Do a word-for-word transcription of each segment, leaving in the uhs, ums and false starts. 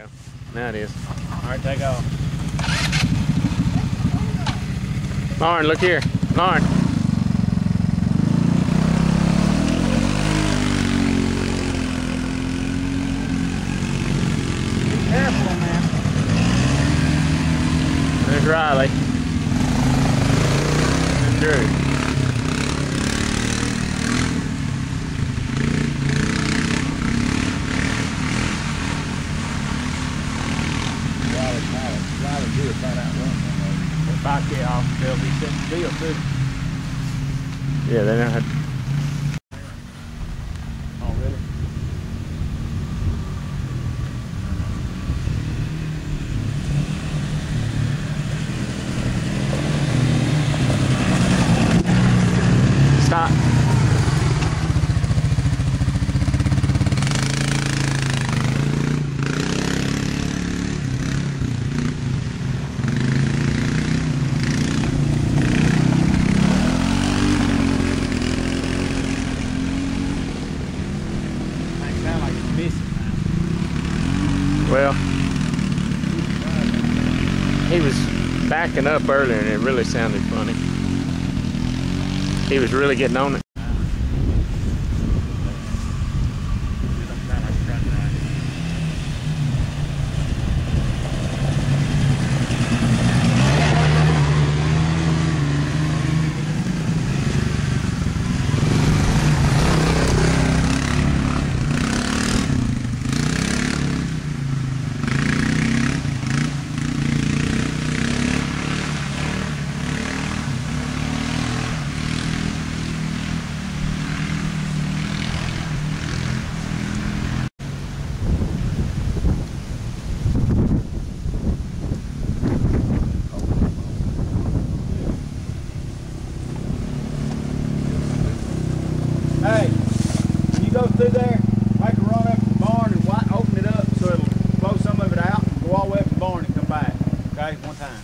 Yeah, now it is. All right, take off. Lauren, look here. Lauren. Be careful, man. There's Riley. There's Drew. If I get off, they'll be sitting still too. Yeah, they don't have to. Oh, really? Stop. Well, he was backing up earlier and it really sounded funny. He was really getting on it. Hey, you go through there, make a run up to the barn and white, open it up so it'll blow some of it out and go all the way up to the barn and come back. Okay, one time.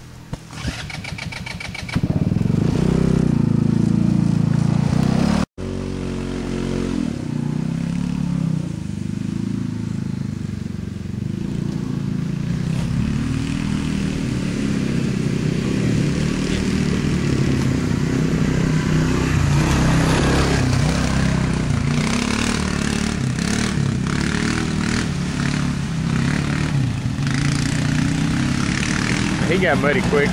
He got muddy quick.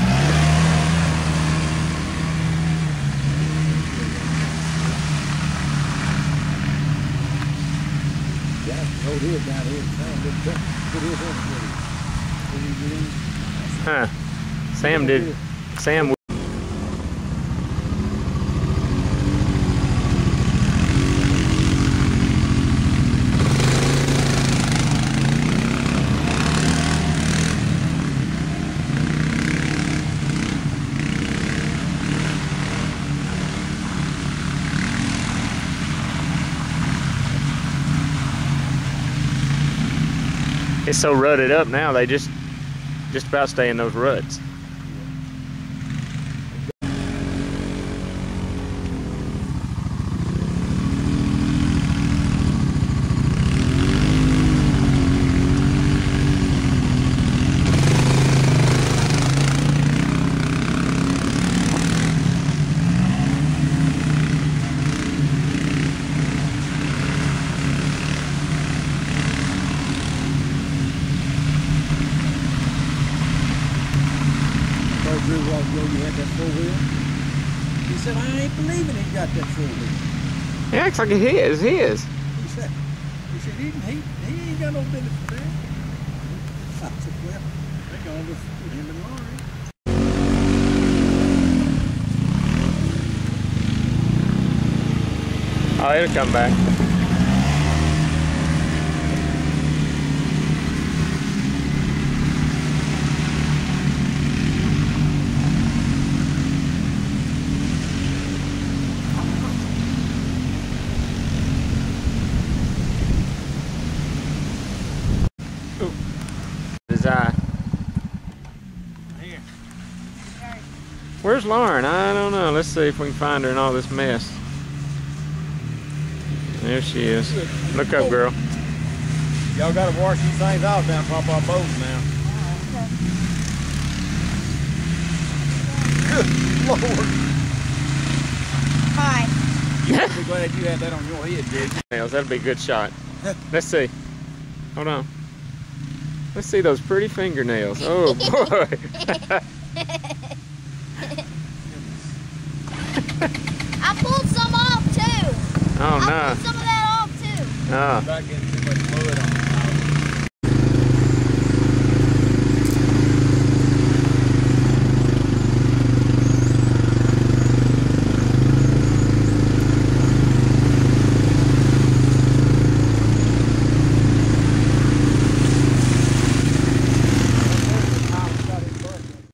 Huh. Sam did. Sam. It's so rutted up now, they just just about stay in those ruts. Drew Ross, you had that four wheel? He said, I ain't believing he got that four wheel. He acts like it's his, his. He said, he said, he, he, he ain't got no business for that. I said, well, they're going to put him in the lorry. Oh, it'll come back. Eye. Here. Where's Lauren? I don't know. Let's see if we can find her in all this mess. There she is. Look up, girl. Y'all gotta wash these things off down pop our boats now. Oh, okay. Good Lord. Hi. You must be glad you had that on your head, dude. Nails, that'd be a good shot. Let's see. Hold on. Let's see those pretty fingernails. Oh boy. I pulled some off too. Oh no. I pulled some of that off too. Oh.